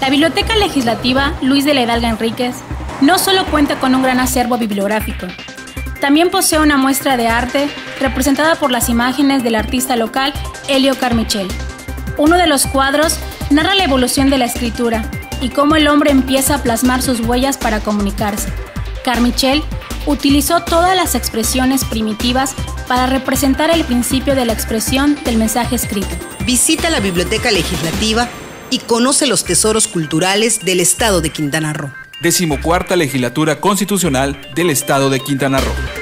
La Biblioteca Legislativa Luis de la Hidalga Enríquez no solo cuenta con un gran acervo bibliográfico, también posee una muestra de arte representada por las imágenes del artista local Elio Carmichel. Uno de los cuadros narra la evolución de la escritura y cómo el hombre empieza a plasmar sus huellas para comunicarse. Carmichel utilizó todas las expresiones primitivas para representar el principio de la expresión del mensaje escrito. Visita la Biblioteca Legislativa y conoce los tesoros culturales del estado de Quintana Roo. 14ª Legislatura Constitucional del estado de Quintana Roo.